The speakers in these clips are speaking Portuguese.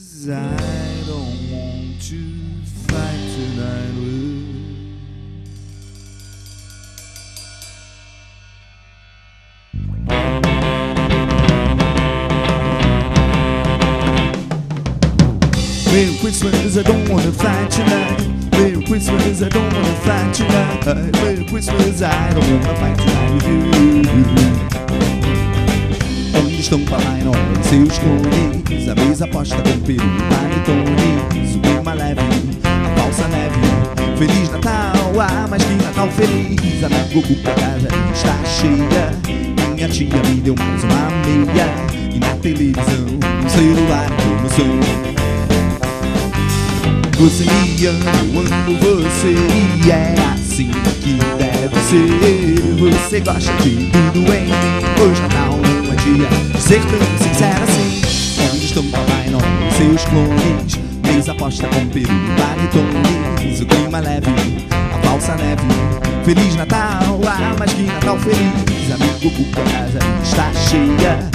'Cause I don't want to fight tonight, Lou. Merry Christmas, I don't wanna fight tonight. Merry Christmas, I don't wanna fight tonight. Merry Christmas, I don't wanna fight tonight with you. Onde estão Papai Noel e seus cones? A mesa posta com peru e panetones. O uma leve, a falsa neve. Feliz Natal, ah, mas que Natal feliz. A minha cuca casa está cheia. Minha tia me deu mais uma meia. E na televisão, no celular, no som. Você me ama, eu amo você, e é assim que deve ser. Você gosta de tudo em mim, pois Natal não é dia de ser tão sincero assim. Onde estão Papai Noel e seus clones? Mesa posta com peru e panetones. O clima leve, a falsa neve. Feliz Natal, ah, mas que Natal feliz. Amigo, cuca, a casa está cheia.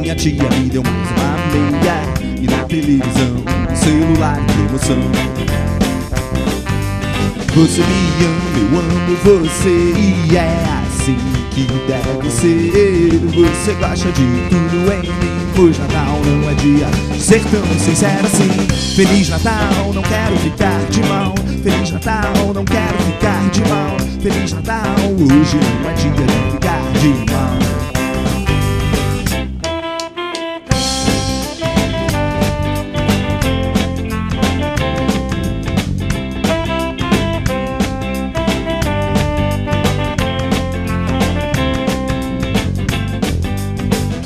Minha tia me deu mais uma meia. E na televisão, no celular de emoção. Você me ama, eu amo você, e é assim que deve ser. Você gosta de tudo em mim, pois Natal não é dia de ser tão sincero assim. Feliz Natal, não quero ficar de mal. Feliz Natal, não quero ficar de mal. Feliz Natal, hoje não é dia de ficar de mal.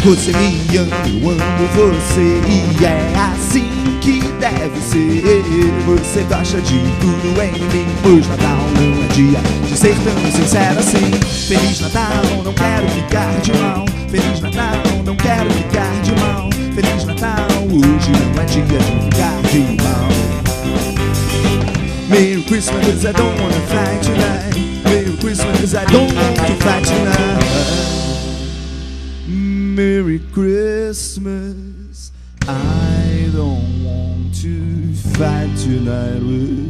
Você me ama, eu amo você, e é assim que deve ser. Você gosta de tudo em mim, pois Natal não é dia de ser tão sincero assim. Feliz Natal, não quero ficar de mal. Feliz Natal, não quero ficar de mal. Feliz Natal, hoje não é dia de ficar de mal. Merry Christmas, I don't wanna fight tonight. Merry Christmas, I don't want to fight tonight. Merry Christmas, I don't want to fight tonight with you.